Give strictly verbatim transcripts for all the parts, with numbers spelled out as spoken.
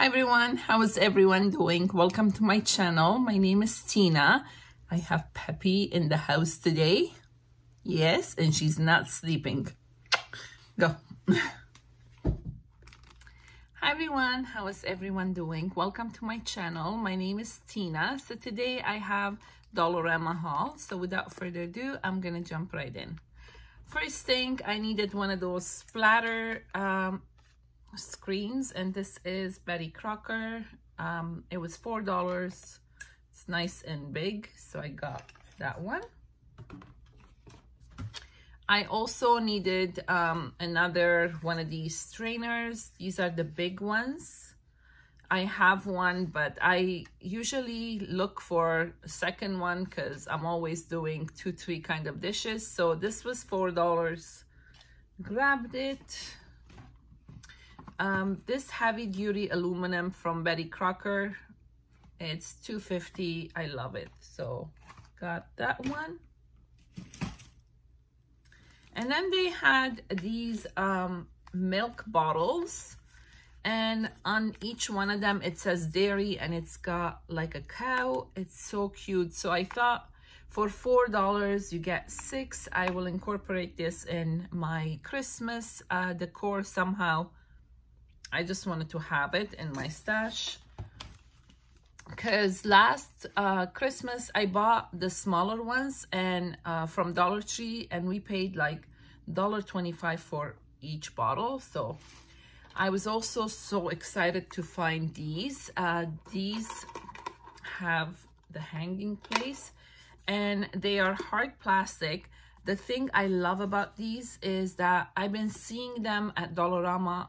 Hi everyone, how is everyone doing? Welcome to my channel. My name is Tina. I have Peppy in the house today. Yes, and she's not sleeping. Go. Hi everyone, how is everyone doing? Welcome to my channel. My name is Tina. So today I have Dollarama haul. So without further ado, I'm gonna jump right in. First thing, I needed one of those splatter um, screens, and this is Betty Crocker. Um, it was four dollars. It's nice and big, so I got that one. I also needed um, another one of these trainers. These are the big ones. I have one, but I usually look for a second one because I'm always doing two, three kind of dishes. So this was four dollars. Grabbed it. Um, this heavy duty aluminum from Betty Crocker. It's two fifty. I love it. So got that one. And then they had these um, milk bottles. And on each one of them, it says dairy, and it's got like a cow. It's so cute. So I thought for four dollars, you get six. I will incorporate this in my Christmas uh, decor somehow. I just wanted to have it in my stash. Because last uh, Christmas, I bought the smaller ones and uh, from Dollar Tree, and we paid like one dollar twenty-five for each bottle. So I was also so excited to find these. Uh, these have the hanging place and they are hard plastic. The thing I love about these is that I've been seeing them at Dollarama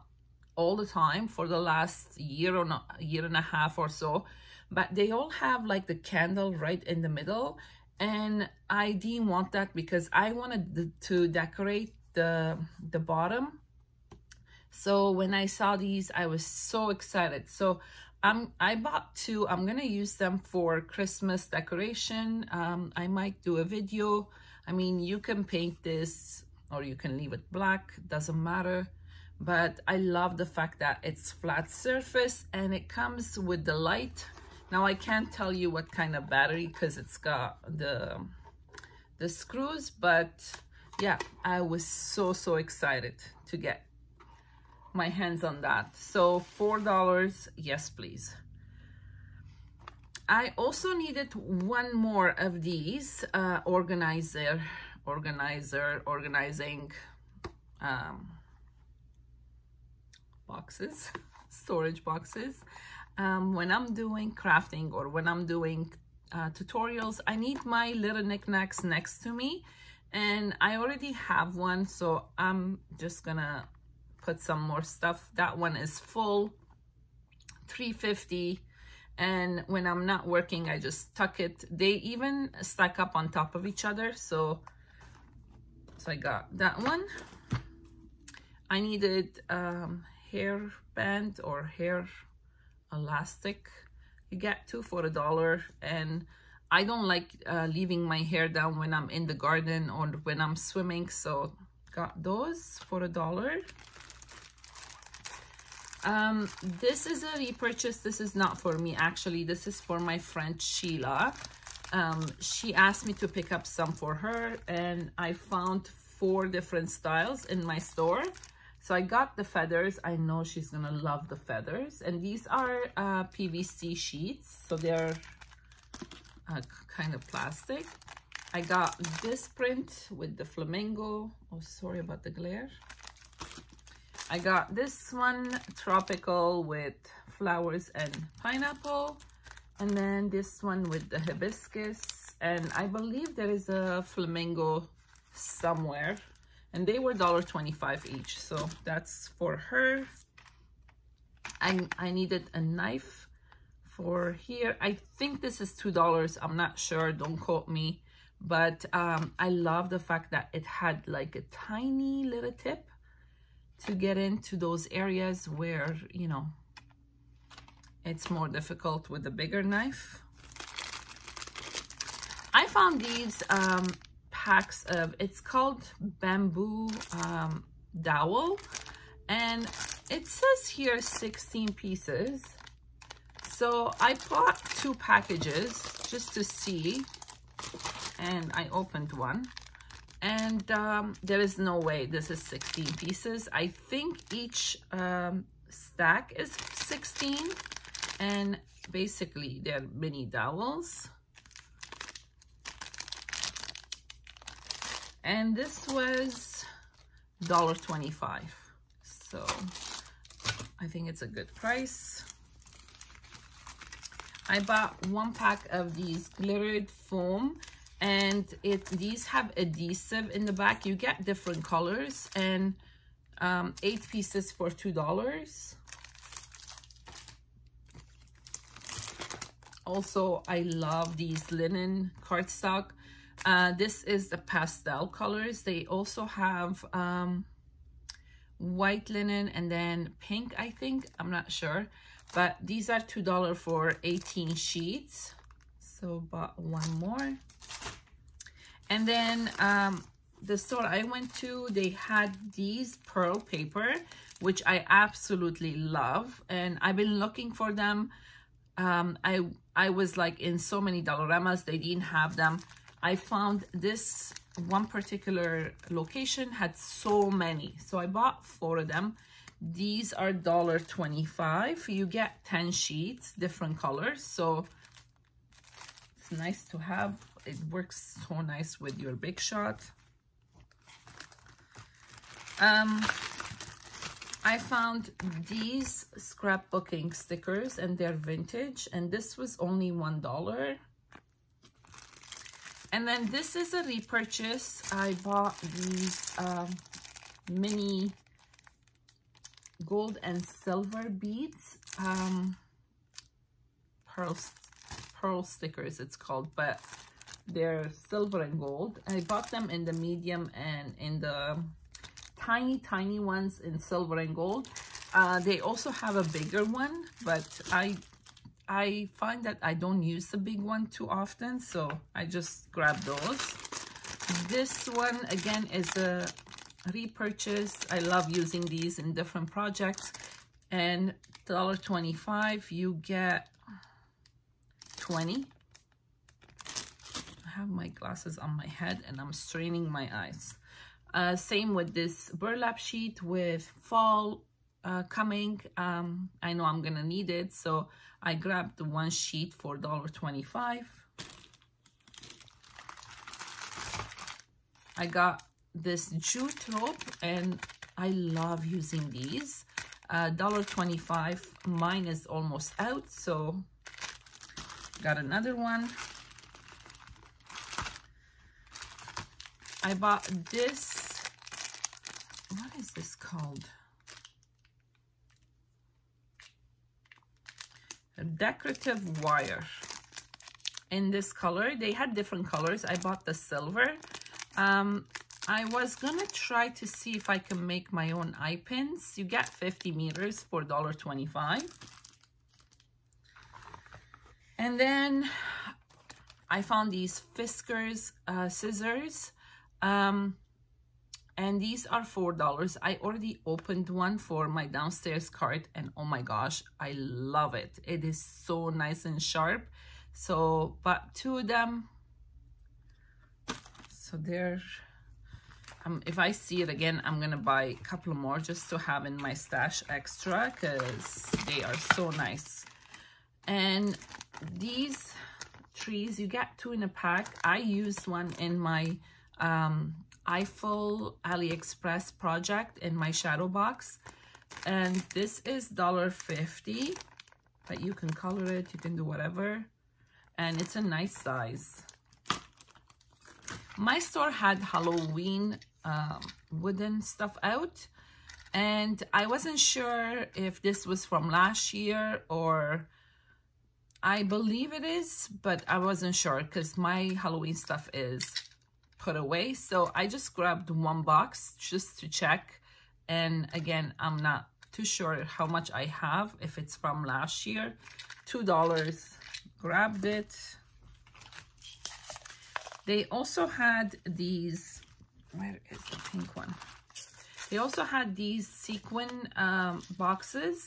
all the time for the last year or not, year and a half or so. But they all have like the candle right in the middle. And I didn't want that because I wanted to decorate the, the bottom. So when I saw these, I was so excited. So um, I bought two. I'm going to use them for Christmas decoration. Um, I might do a video. I mean, you can paint this or you can leave it black. Doesn't matter. But I love the fact that it's flat surface and it comes with the light. Now I can't tell you what kind of battery because it's got the, the screws. But yeah, I was so, so excited to get my hands on that. So four dollars, yes please. I also needed one more of these uh, organizer organizer organizing um, boxes, storage boxes. Um, when I'm doing crafting or when I'm doing uh, tutorials, I need my little knickknacks next to me, and I already have one, so I'm just gonna put some more stuff. That one is full, three fifty, and when I'm not working, I just tuck it. They even stack up on top of each other, so so I got that one. I needed um, hair band or hair elastic. You get two for a dollar, and I don't like uh, leaving my hair down when I'm in the garden or when I'm swimming, so got those for a dollar. Um, this is a repurchase. This is not for me, actually. This is for my friend Sheila. Um, she asked me to pick up some for her, and I found four different styles in my store. So I got the feathers. I know she's gonna love the feathers. And these are uh, P V C sheets, so they're uh, kind of plastic. I got this print with the flamingo. Oh, sorry about the glare. I got this one, tropical with flowers and pineapple. And then this one with the hibiscus. And I believe there is a flamingo somewhere. And they were one dollar twenty-five each. So that's for her. I, I needed a knife for here. I think this is two dollars. I'm not sure. Don't quote me. But um, I love the fact that it had like a tiny little tip to get into those areas where, you know, it's more difficult with a bigger knife. I found these um, packs of, it's called bamboo um, dowel, and it says here sixteen pieces. So I bought two packages just to see, and I opened one, and um, there is no way this is sixteen pieces. I think each um, stack is sixteen, and basically they're mini dowels. And this was a dollar twenty-five, so I think it's a good price. I bought one pack of these glittered foam, and it these have adhesive in the back. You get different colors, and um, eight pieces for two dollars. Also, I love these linen cardstock. Uh, this is the pastel colors. They also have um, white linen and then pink, I think. I'm not sure. But these are two dollars for eighteen sheets. So bought one more. And then um, the store I went to, they had these pearl paper, which I absolutely love. And I've been looking for them. Um, I, I was like in so many Dollaramas, they didn't have them. I found this one particular location had so many, so I bought four of them. These are a dollar twenty-five. You get ten sheets, different colors, so it's nice to have. It works so nice with your Big Shot. Um, I found these scrapbooking stickers, and they're vintage, and this was only one dollar. And then this is a repurchase. I bought these um, mini gold and silver beads, um, pearl, pearl stickers it's called, but they're silver and gold. I bought them in the medium and in the tiny, tiny ones in silver and gold. Uh, they also have a bigger one, but I I find that I don't use the big one too often, so I just grab those. This one, again, is a repurchase. I love using these in different projects. And a dollar twenty-five, you get twenty. I have my glasses on my head, and I'm straining my eyes. Uh, same with this burlap sheet with fall Uh, coming. um, I know I'm gonna need it, so I grabbed the one sheet for a dollar twenty-five. I got this jute rope, and I love using these. a dollar twenty-five, mine is almost out, so got another one. I bought this, what is this called? Decorative wire in this color. They had different colors. I bought the silver. um I was gonna try to see if I can make my own eye pins. You get fifty meters for a dollar twenty-five. And then I found these Fiskars uh, scissors, um and these are four dollars. I already opened one for my downstairs cart, and oh my gosh, I love it. It is so nice and sharp. So, bought two of them. So there, um, if I see it again, I'm gonna buy a couple more just to have in my stash extra, because they are so nice. And these trees, you get two in a pack. I used one in my um, Eiffel AliExpress project in my shadow box, and this is a dollar fifty, but you can color it, you can do whatever, and it's a nice size. My store had Halloween um, wooden stuff out, and I wasn't sure if this was from last year, or I believe it is, but I wasn't sure because my Halloween stuff is put away. So I just grabbed one box just to check, and again, I'm not too sure how much I have, if it's from last year. Two dollars, grabbed it. They also had these, where is the pink one? They also had these sequin um, boxes.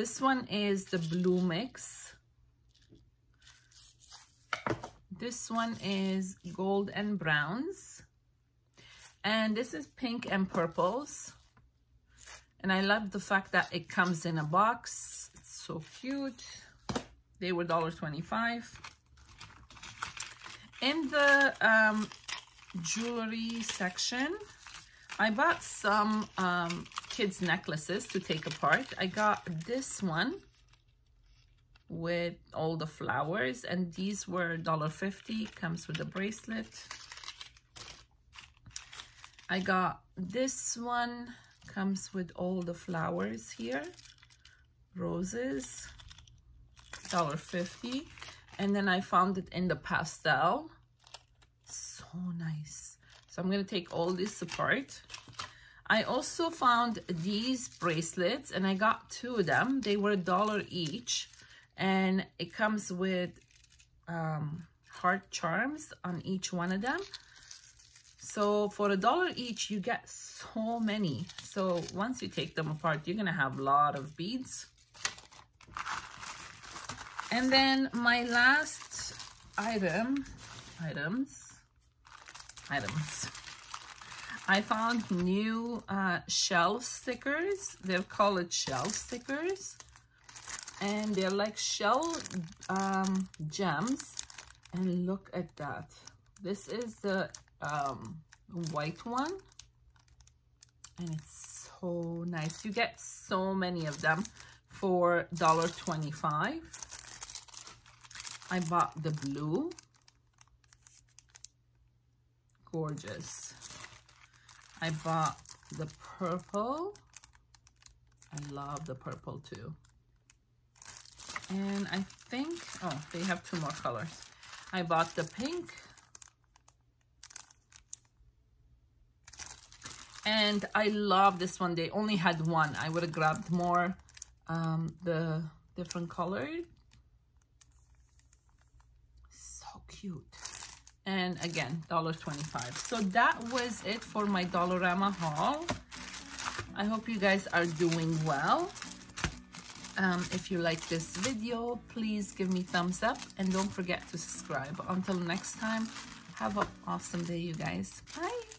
This one is the blue mix, This one is gold and browns. And this is pink and purples. And I love the fact that it comes in a box. It's so cute. They were one dollar twenty-five. In the um, jewelry section, I bought some um, kids' necklaces to take apart. I got this one with all the flowers, and these were one dollar fifty. Comes with a bracelet. I got this one, comes with all the flowers here, roses, one dollar fifty. And then I found it in the pastel, so nice. So I'm gonna take all this apart. I also found these bracelets, and I got two of them. They were a dollar each, and it comes with um, heart charms on each one of them. So for a dollar each, you get so many. So once you take them apart, you're gonna have a lot of beads. And then my last item, items, items. I found new uh, shelf stickers. They're called shelf stickers. And they're like shell um, gems. And look at that. This is the um, white one. And it's so nice. You get so many of them for one dollar twenty-five. I bought the blue. Gorgeous. I bought the purple. I love the purple too. And I think, oh, they have two more colors. I bought the pink. And I love this one. They only had one. I would have grabbed more, um, the different colors. So cute. And again, one dollar twenty-five. So that was it for my Dollarama haul. I hope you guys are doing well. Um, if you like this video, please give me thumbs up and don't forget to subscribe. Until next time, have an awesome day, you guys. Bye.